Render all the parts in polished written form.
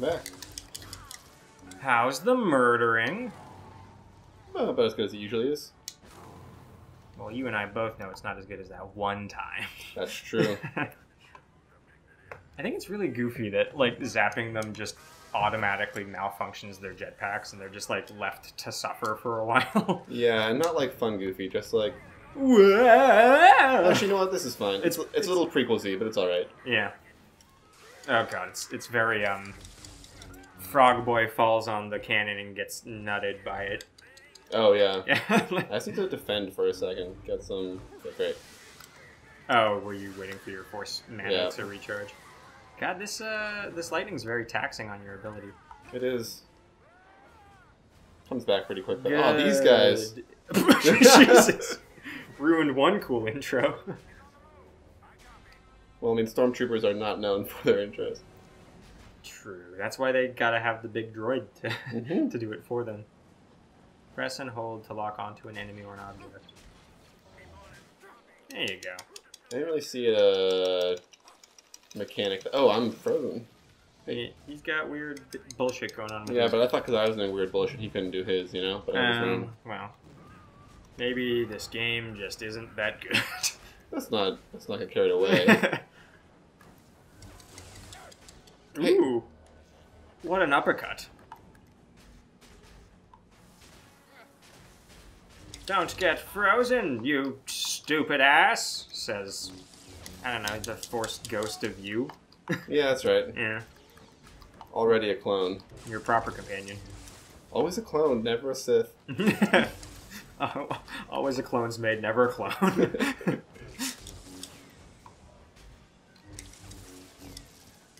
welcome back. How's the murdering? Well, about as good as it usually is. Well, you and I both know it's not as good as that one time. That's true. I think it's really goofy that, like, zapping them just automatically malfunctions their jetpacks and they're just, like, left to suffer for a while. Yeah, not, like, fun goofy, just, like... Actually, you know what? This is fine. It's a little prequel-y, but it's alright. Yeah. Oh, God. It's very, Frog Boy falls on the cannon and gets nutted by it. Oh, yeah. I just need to defend for a second. Get some... Okay, great. Oh, were you waiting for your force mana to recharge? God, this lightning's very taxing on your ability. It is. Comes back pretty quick, though. Oh, these guys! Jesus! Ruined one cool intro. Well, I mean, stormtroopers are not known for their intros. True. That's why they gotta have the big droid to, to do it for them. Press and hold to lock onto an enemy or an object. There you go. I didn't really see a mechanic. Oh, I'm frozen. He's got weird bullshit going on. Yeah, but I thought because I was doing weird bullshit, he couldn't do his, you know? But well, maybe this game just isn't that good. Let's not get carried away. Ooh. What an uppercut. Don't get frozen, you stupid ass, says, I don't know, the forced ghost of you. Yeah, that's right. Yeah. Already a clone. Your proper companion. Always a clone, never a Sith. Always a clone's maid, never a clone.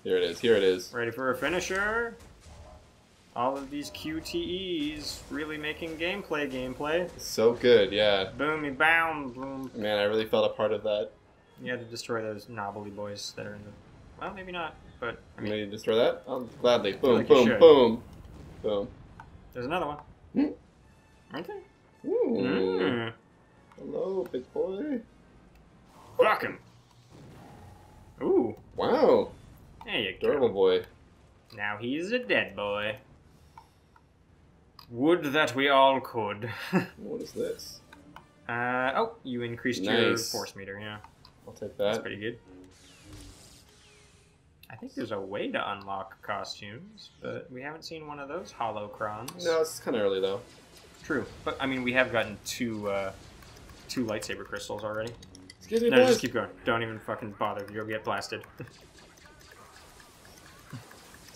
Here it is, here it is. Ready for a finisher? All of these QTEs really making gameplay. So good, yeah. Boomy bound, boom. Man, I really felt a part of that. You had to destroy those knobbly boys that are in the... Well, maybe not, but... I mean, you need to destroy that? I'll gladly. Boom, like boom, boom. Boom. There's another one. Mm. Aren't there? Ooh. Mm. Hello, big boy. Rock him. Ooh. Wow. There you go. Adorable boy. Now he's a dead boy. Would that we all could. What is this? Oh, you increased your force meter, yeah. I'll take that. That's pretty good. I think there's a way to unlock costumes, but we haven't seen one of those holocrons. No, it's kind of early, though. True. But, I mean, we have gotten two lightsaber crystals already. Excuse me, no, just keep going. Don't even fucking bother. You'll get blasted.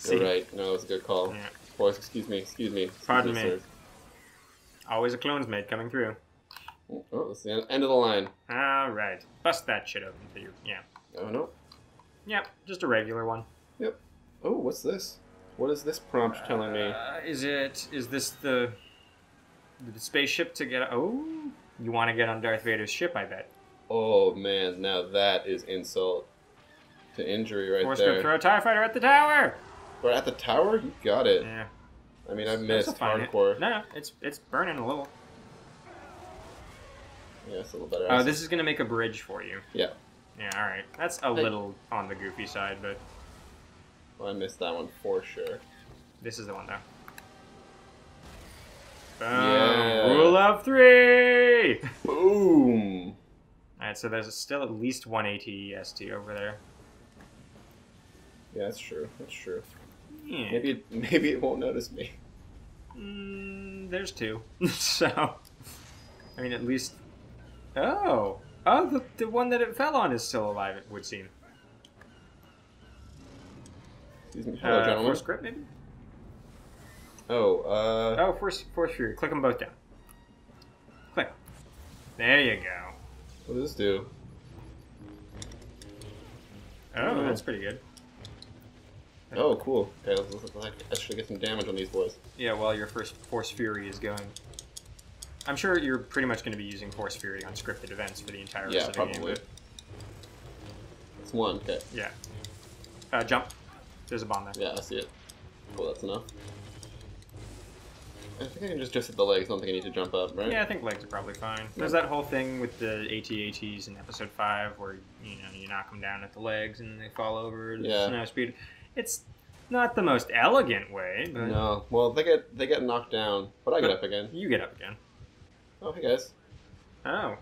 You're right. No, that was a good call. Yeah. Boys, excuse me. Pardon me. Sir. Always a clone's maid coming through. Oh, that's the end of the line. Alright. Bust that shit open for you. Yeah. Oh, no. Yep, just a regular one. Yep. Oh, what's this? What is this prompt telling me? Is this the spaceship to get... Oh, you want to get on Darth Vader's ship, I bet. Oh, man. Now that is insult to injury right there. Force throw a TIE fighter at the tower! But at the tower, you got it. Yeah. I mean, I missed hardcore. No, it's burning a little. Yeah, it's a little better. Oh, this is gonna make a bridge for you. Yeah. Yeah. All right. That's a little on the goofy side, but. Well, I missed that one for sure. This is the one though. Boom. Yeah. Rule of three. Boom. All right. So there's still at least one ATST over there. Yeah, that's true. That's true. Yeah. Maybe it won't notice me. There's two. So, I mean, at least. Oh, the one that it fell on is still alive. It would seem. Excuse me, hello, gentlemen. Force grip, maybe. Oh, force fury. Click them both down. Click. There you go. What does this do? Oh, that's pretty good. Oh, cool. Okay, let's actually get some damage on these boys. Yeah, while your first Force Fury is going. I'm sure you're pretty much going to be using Force Fury on scripted events for the entire rest of the game. Yeah, probably. It's one, okay. Yeah. Jump. There's a bomb there. Yeah, I see it. Cool, that's enough. I think I can just hit the legs. I don't think I need to jump up, right? Yeah, I think legs are probably fine. There's that whole thing with the AT-ATs in Episode 5 where, you know, you knock them down at the legs and they fall over. There's no speed. It's Not the most elegant way, but... No. Well, they get knocked down, but I get up again. You get up again. Oh, hey guys. Oh.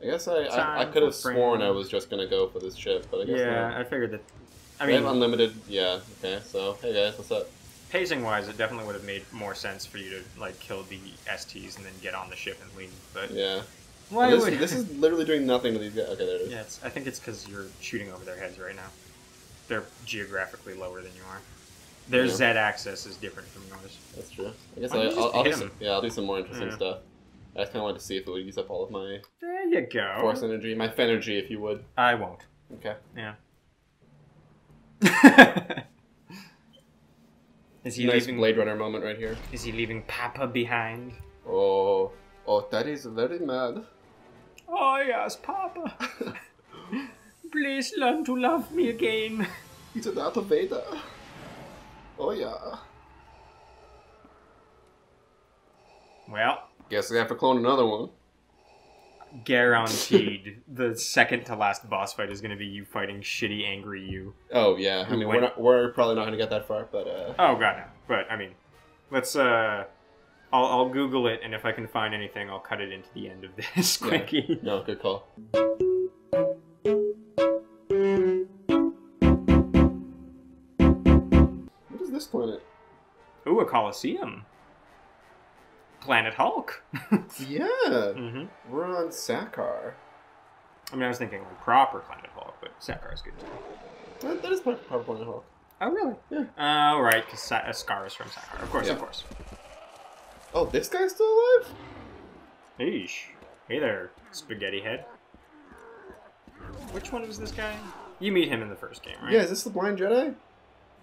I guess I could have sworn I was just going to go for this ship, but I guess yeah, not. I figured that... I mean... They have unlimited... Yeah, okay, so, hey guys, what's up? Pacing-wise, it definitely would have made more sense for you to, like, kill the STs and then get on the ship and leave, but... Yeah. Why this, would... this is literally doing nothing to these guys. Okay, there it is. Yeah, I think it's because you're shooting over their heads right now. They're geographically lower than you are. Their Z-axis is different from yours. That's true. I guess I'll do some more interesting stuff. I just kind of wanted to see if it would use up all of my... There you go. Force energy. My fenergy, if you would. I won't. Okay. Yeah. Is he nice leaving... Blade Runner moment right here. Is he leaving Papa behind? Oh. Oh, that is very mad. Oh, yes, Papa. Please learn to love me again. It's a Darth Vader. Oh, yeah. Well. Guess I have to clone another one. Guaranteed. The second to last boss fight is going to be you fighting shitty, angry you. Oh, yeah. I mean, we're probably not going to get that far, but... Oh, God, no. But, I mean, let's... I'll Google it, and if I can find anything, I'll cut it into the end of this quickie. Yeah. No, good call. What is this planet? Ooh, a Colosseum. Planet Hulk. Yeah. Mm-hmm. We're on Sakaar. I mean, I was thinking proper Planet Hulk, but Sakaar's good too. That is proper Planet Hulk. Oh, really? Yeah. Oh, right, because Sakaar is from Sakaar. Of course, yeah. Of course. Oh, this guy's still alive? Eesh. Hey there, spaghetti head. Which one was this guy? You meet him in the first game, right? Yeah, is this the blind Jedi?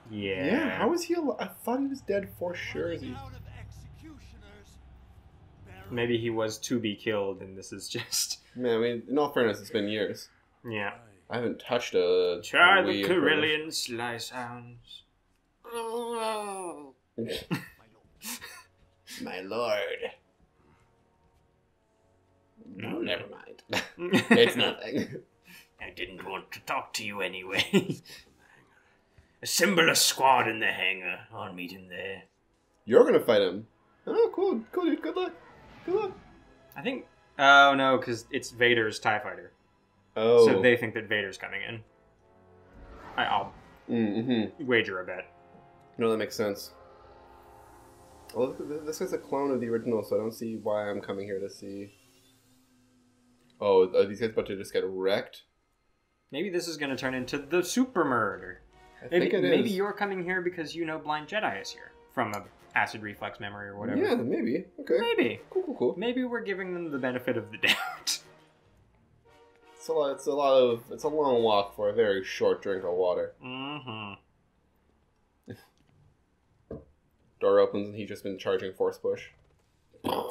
Yeah. Yeah, how is he alive? I thought he was dead for sure. Maybe he was to be killed, and this is just... Man, I mean, in all fairness, it's been years. Yeah. I haven't touched a... Try the Carillion sly sounds. Oh. My lord. No, never mind. It's nothing. I didn't want to talk to you anyway. Assemble a squad in the hangar. I'll meet him there. You're going to fight him? Oh, cool. Cool, dude. Good luck. Good luck. I think... Oh, no, because it's Vader's TIE Fighter. Oh. So they think that Vader's coming in. I'll wager a bet. No, that makes sense. Well, this is a clone of the original, so I don't see why I'm coming here to see... Oh, are these guys about to just get wrecked? Maybe this is going to turn into the super murder. I think maybe you're coming here because you know Blind Jedi is here. From a acid reflux memory or whatever. Yeah, maybe. Okay. Maybe. Cool, cool, cool. Maybe we're giving them the benefit of the doubt. It's a long walk for a very short drink of water. Mm-hmm. Door opens and he's just been charging force push. Oh.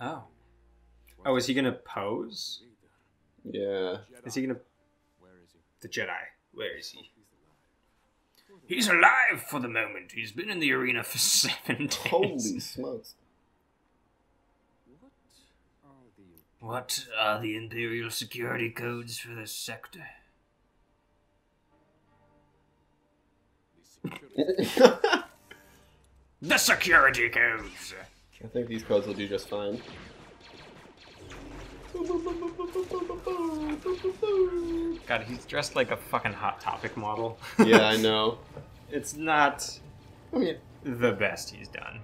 Oh, is he gonna pose? Yeah. Is he gonna... Where is he? The Jedi. Where is he? He's alive for the moment. He's been in the arena for 7 days. Holy smokes. What are the Imperial security codes for this sector? The security codes! I think these codes will do just fine. God, he's dressed like a fucking Hot Topic model. Yeah, I know. It's not the best he's done.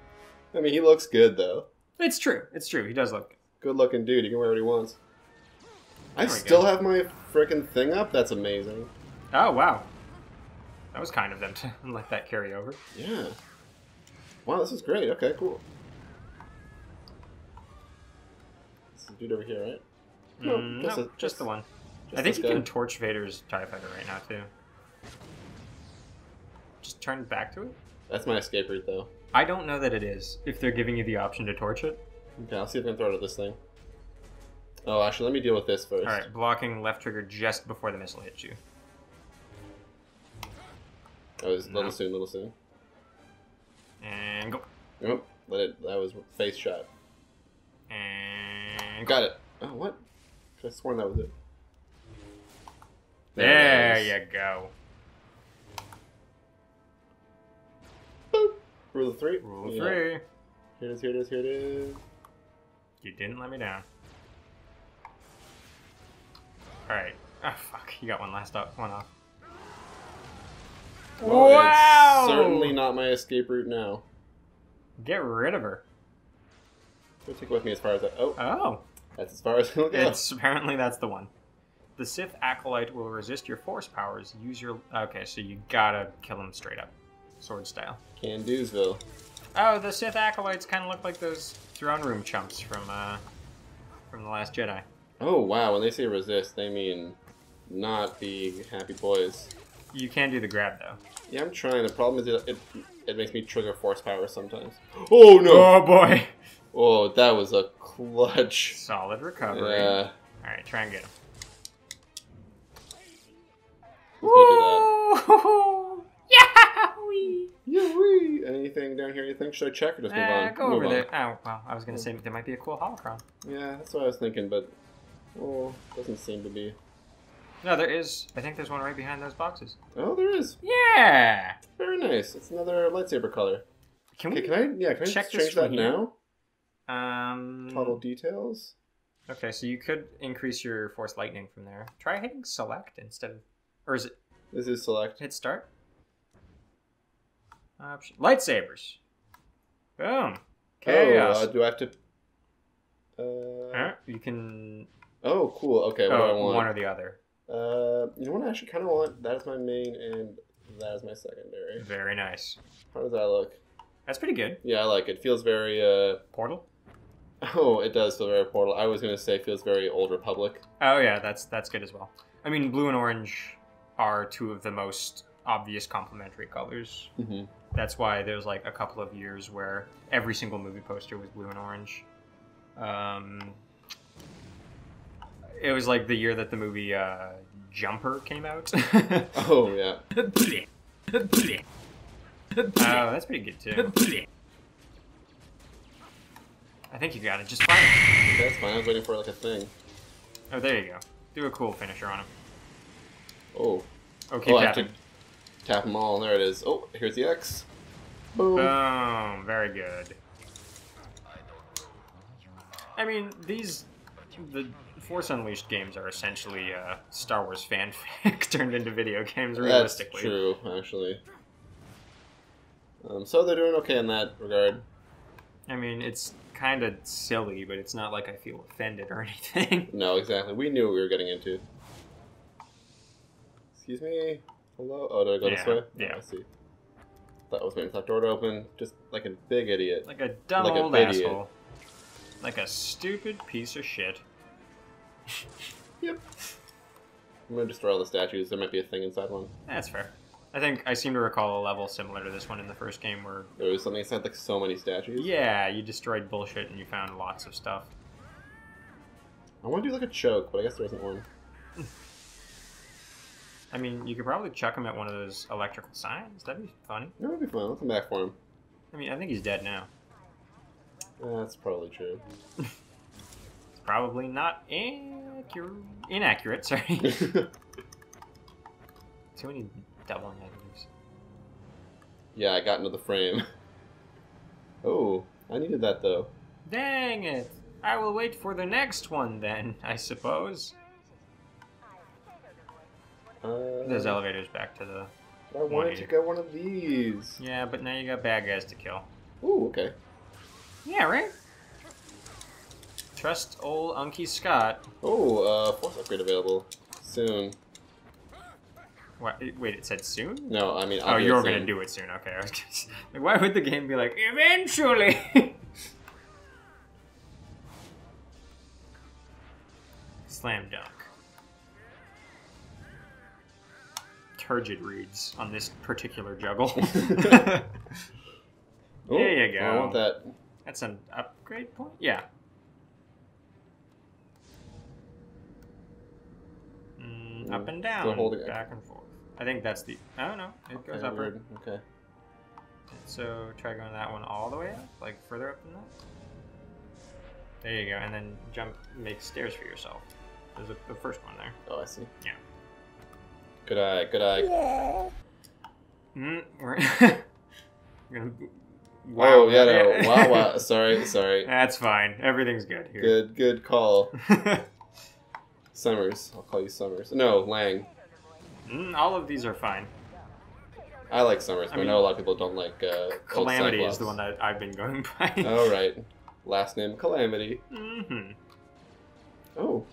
I mean, he looks good, though. It's true. It's true. He does look good. Good-looking dude. He can wear what he wants. I still have my freaking thing up? That's amazing. Oh, wow. That was kind of them to let that carry over. Yeah. Wow, this is great. Okay, cool. This is dude over here, right? No, no, just the one. I think you can torch Vader's TIE Fighter right now, too. Just turn back to it? That's my escape route, though. I don't know that it is, if they're giving you the option to torch it. Okay, I'll see if I can throw it at this thing. Oh, actually, let me deal with this first. Alright, blocking left trigger just before the missile hits you. Oh, it was little soon. And go. Oh, let it. That was face shot. And got it. Oh, what? I could have sworn that was it. There you go. Rule of three. Rule of three. Here it is, here it is, here it is. You didn't let me down. Alright. Ah, oh, fuck. You got one last up. One off. Well, wow! It's certainly not my escape route now. Get rid of her. We'll take with me as far as that. Oh. Oh. That's as far as it'll go. It's, apparently that's the one. The Sith Acolyte will resist your force powers. Use your... Okay, so you gotta kill him straight up. Sword style. Can-dosville. Oh, the Sith Acolytes kind of look like those throne room chumps from The Last Jedi. Oh, wow. When they say resist, they mean not be happy boys. You can do the grab, though. Yeah, I'm trying. The problem is it makes me trigger force power sometimes. Oh, no! Oh, boy! Oh, that was a clutch. Solid recovery. Yeah. Alright, try and get him. Woo! Yeah! Yeah! Anything down here, anything? Should I check or just move on? Go over there. Oh, well, I was going to say there might be a cool holocron. Yeah, that's what I was thinking, but... Oh, doesn't seem to be. No, there is. I think there's one right behind those boxes. Oh, there is. Yeah. Very nice. It's another lightsaber color. Can we? Can I check just change that now? Total details. Okay, so you could increase your force lightning from there. Try hitting select instead of, or is it? This is select. Hit start. Option lightsabers. Boom. Chaos. Oh, do I have to? You can. Oh, cool. Okay, what do I want? One or the other. You know what I actually kind of want? That is my main and that is my secondary. Very nice. How does that look? That's pretty good. Yeah, I like it. Feels very, Portal? Oh, it does feel very Portal. I was going to say feels very Old Republic. Oh, yeah, that's good as well. I mean, blue and orange are two of the most obvious complementary colors. Mm-hmm. That's why there's, like, a couple of years where every single movie poster was blue and orange. It was like the year that the movie Jumper came out. Oh, yeah. Oh, that's pretty good, too. I think you got it. Just fine. That's fine. I was waiting for, like, a thing. Oh, there you go. Do a cool finisher on him. Oh. Okay, oh, tap him. Tap them all. There it is. Oh, here's the X. Boom. Boom. Very good. I mean, these... The Force Unleashed games are essentially Star Wars fanfic turned into video games, realistically. That's true, actually. So they're doing okay in that regard. I mean, it's kind of silly, but it's not like I feel offended or anything. No, exactly. We knew what we were getting into. Excuse me? Hello? Oh, did I go this way? Yeah. I see. Thought I was waiting for that door to open. Just like a big idiot. Like a dumb old asshole. Like a stupid piece of shit. Yep. I'm gonna destroy all the statues. There might be a thing inside one. That's fair. I think I seem to recall a level similar to this one in the first game where... There was something inside, like, so many statues? Yeah, you destroyed bullshit and you found lots of stuff. I want to do, like, a choke, but I guess there isn't one. I mean, you could probably chuck him at one of those electrical signs. That'd be funny. That would be fun. I'll come back for him. I mean, I think he's dead now. That's probably true. It's probably not inaccurate, sorry. Too many double negatives. Yeah, I got into the frame. Oh, I needed that though. Dang it! I will wait for the next one then, I suppose. Those elevators back to the... I wanted to get one of these. Yeah, but now you got bad guys to kill. Ooh, okay. Yeah, right? Trust old Unky Scott. Oh, force upgrade available. Soon. What? Wait, it said soon? No, I mean, I'll do it soon. Oh, you're gonna do it soon, okay. I was just, like, why would the game be like, eventually? Slam dunk. Turgid reads on this particular juggle. There you go. I want that. That's an upgrade point? Yeah. Up and down, back and forth. I think that's the... Oh, no. It goes upward. Okay. So try going that one all the way up, like further up than that. There you go. And then jump, make stairs for yourself. There's the first one there. Oh, I see. Yeah. Good eye, good eye. Yeah. We're gonna Whoa, yeah, no. Wawa. Sorry. That's fine. Everything's good here. Good call. Summers. I'll call you Summers. No, Lang. All of these are fine. I like Summers, but I mean, I know a lot of people don't like Calamity is the one that I've been going by. Oh, right. Last name, Calamity. Mm-hmm. Oh.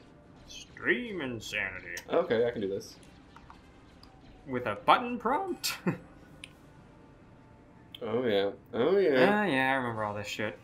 Stream Insanity. Okay, I can do this. With a button prompt? Oh, yeah. Oh, yeah. I remember all this shit.